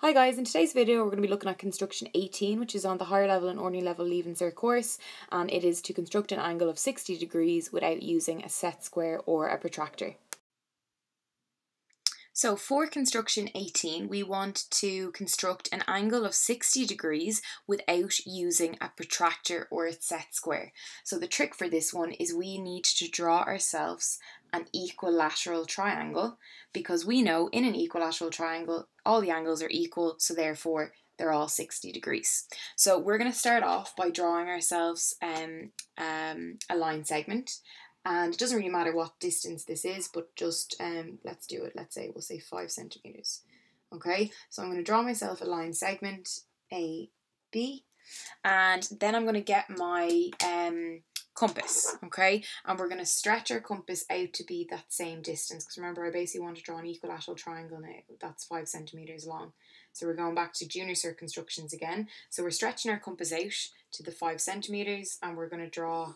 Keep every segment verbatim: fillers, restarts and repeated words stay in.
Hi guys, in today's video we're going to be looking at construction eighteen, which is on the higher level and ordinary level Leaving Cert course, and it is to construct an angle of sixty degrees without using a set square or a protractor. So for construction eighteen, we want to construct an angle of sixty degrees without using a protractor or a set square. So the trick for this one is we need to draw ourselves an equilateral triangle, because we know in an equilateral triangle all the angles are equal, so therefore they're all sixty degrees. So we're going to start off by drawing ourselves um, um, a line segment. And it doesn't really matter what distance this is, but just, um, let's do it, let's say, we'll say five centimetres. Okay, so I'm going to draw myself a line segment, A B, and then I'm going to get my um, compass, okay? And we're going to stretch our compass out to be that same distance, because remember, I basically want to draw an equilateral triangle now, that's five centimetres long. So we're going back to junior cert constructions again. So we're stretching our compass out to the five centimetres, and we're going to draw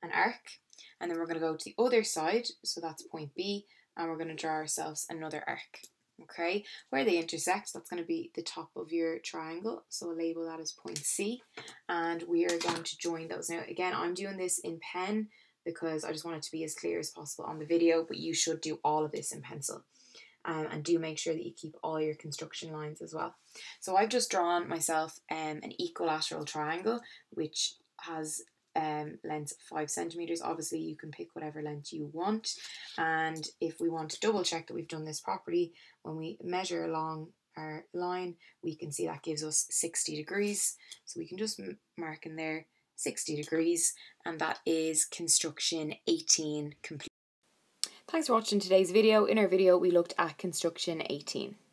an arc. And then we're going to go to the other side, so that's point B, and we're going to draw ourselves another arc, okay? Where they intersect, that's going to be the top of your triangle, so we'll label that as point C, and we are going to join those. Now, again, I'm doing this in pen because I just want it to be as clear as possible on the video, but you should do all of this in pencil. Um, and do make sure that you keep all your construction lines as well. So I've just drawn myself um, an equilateral triangle, which has Um, length five centimeters. Obviously you can pick whatever length you want, and if we want to double check that we've done this properly, when we measure along our line we can see that gives us sixty degrees, so we can just mark in there sixty degrees, and that is construction eighteen complete. Thanks for watching today's video. In our video we looked at construction eighteen.